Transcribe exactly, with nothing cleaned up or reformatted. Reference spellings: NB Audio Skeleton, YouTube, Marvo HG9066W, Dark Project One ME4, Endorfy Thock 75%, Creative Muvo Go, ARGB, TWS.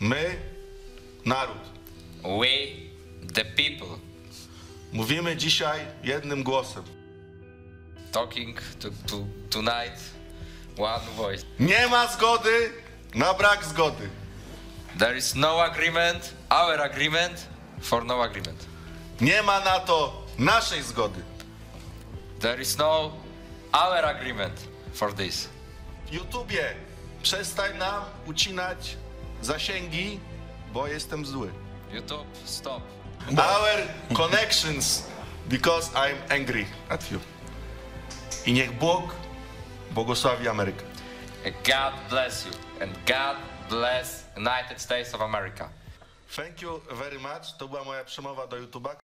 My, naród. We, the people. Mówimy dzisiaj jednym głosem. Talking to, to, tonight, one voice. Nie ma zgody na brak zgody. There is no agreement, our agreement, for no agreement. Nie ma na to naszej zgody. There is no our agreement for this. YouTubie, przestań nam ucinać zasięgi, bo jestem zły. YouTube, stop. Our connections, because I'm angry at you. I niech Bóg błogosławi Amerykę. God bless you and God bless United States of America. Thank you very much. To była moja przemowa do YouTube'a.